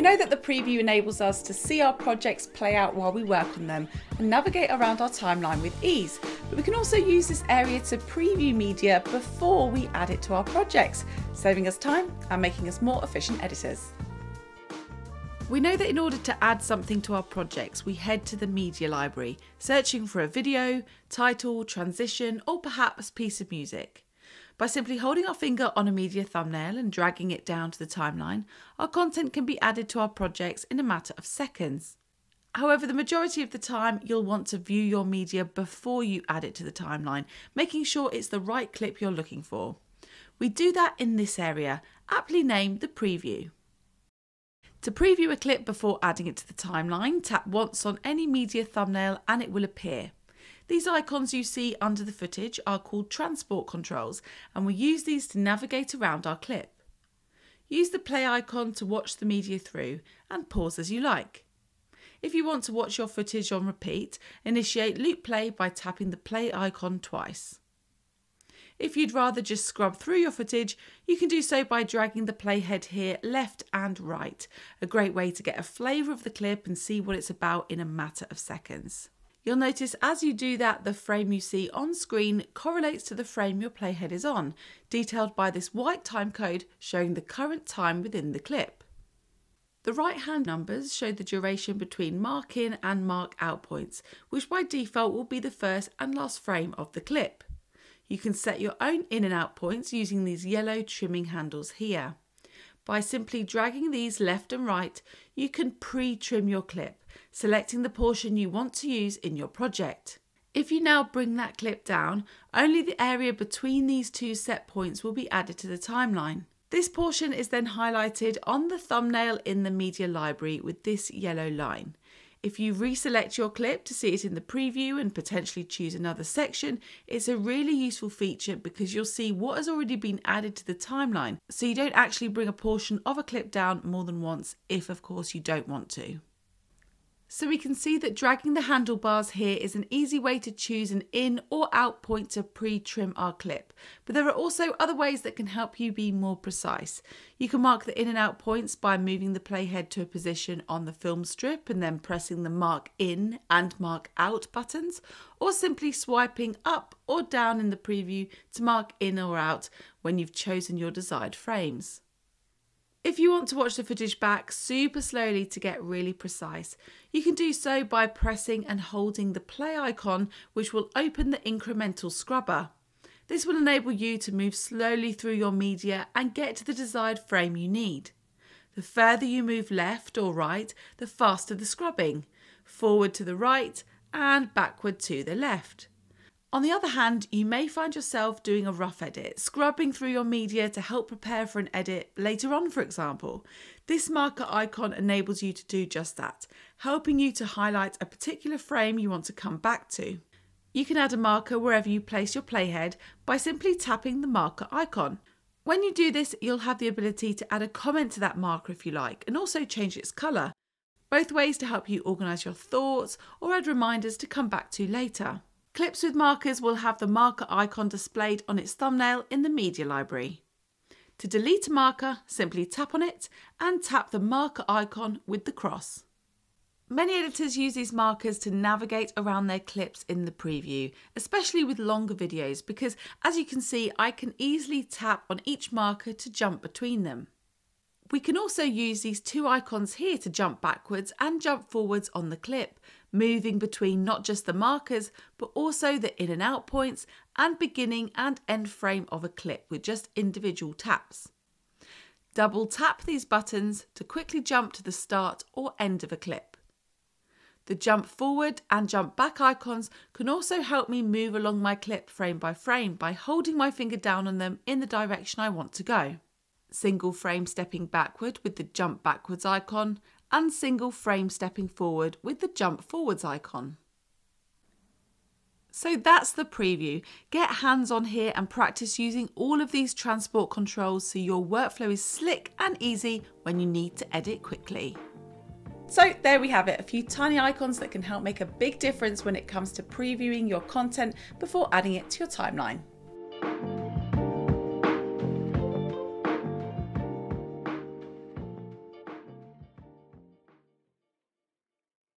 We know that the preview enables us to see our projects play out while we work on them and navigate around our timeline with ease, but we can also use this area to preview media before we add it to our projects, saving us time and making us more efficient editors. We know that in order to add something to our projects, we head to the media library, searching for a video, title, transition, or perhaps piece of music. By simply holding our finger on a media thumbnail and dragging it down to the timeline, our content can be added to our projects in a matter of seconds. However, the majority of the time, you'll want to view your media before you add it to the timeline, making sure it's the right clip you're looking for. We do that in this area, aptly named the preview. To preview a clip before adding it to the timeline, tap once on any media thumbnail and it will appear. These icons you see under the footage are called transport controls, and we use these to navigate around our clip. Use the play icon to watch the media through and pause as you like. If you want to watch your footage on repeat, initiate loop play by tapping the play icon twice. If you'd rather just scrub through your footage, you can do so by dragging the playhead here left and right, a great way to get a flavour of the clip and see what it's about in a matter of seconds. You'll notice as you do that, the frame you see on screen correlates to the frame your playhead is on, detailed by this white time code showing the current time within the clip. The right-hand numbers show the duration between mark-in and mark-out points, which by default will be the first and last frame of the clip. You can set your own in and out points using these yellow trimming handles here. By simply dragging these left and right, you can pre-trim your clip, selecting the portion you want to use in your project. If you now bring that clip down, only the area between these two set points will be added to the timeline. This portion is then highlighted on the thumbnail in the media library with this yellow line. If you reselect your clip to see it in the preview and potentially choose another section, it's a really useful feature because you'll see what has already been added to the timeline, so you don't actually bring a portion of a clip down more than once, if of course you don't want to. So we can see that dragging the handlebars here is an easy way to choose an in or out point to pre-trim our clip, but there are also other ways that can help you be more precise. You can mark the in and out points by moving the playhead to a position on the film strip and then pressing the mark in and mark out buttons, or simply swiping up or down in the preview to mark in or out when you've chosen your desired frames. If you want to watch the footage back super slowly to get really precise, you can do so by pressing and holding the play icon, which will open the incremental scrubber. This will enable you to move slowly through your media and get to the desired frame you need. The further you move left or right, the faster the scrubbing, forward to the right and backward to the left. On the other hand, you may find yourself doing a rough edit, scrubbing through your media to help prepare for an edit later on, for example. This marker icon enables you to do just that, helping you to highlight a particular frame you want to come back to. You can add a marker wherever you place your playhead by simply tapping the marker icon. When you do this, you'll have the ability to add a comment to that marker if you like, and also change its colour. Both ways to help you organise your thoughts or add reminders to come back to later. Clips with markers will have the marker icon displayed on its thumbnail in the media library. To delete a marker, simply tap on it and tap the marker icon with the cross. Many editors use these markers to navigate around their clips in the preview, especially with longer videos, because as you can see, I can easily tap on each marker to jump between them. We can also use these two icons here to jump backwards and jump forwards on the clip, moving between not just the markers, but also the in and out points and beginning and end frame of a clip with just individual taps. Double tap these buttons to quickly jump to the start or end of a clip. The jump forward and jump back icons can also help me move along my clip frame by frame by holding my finger down on them in the direction I want to go. Single frame stepping backward with the jump backwards icon and single frame stepping forward with the jump forwards icon. So that's the preview. Get hands on here and practice using all of these transport controls so your workflow is slick and easy when you need to edit quickly. So there we have it, a few tiny icons that can help make a big difference when it comes to previewing your content before adding it to your timeline.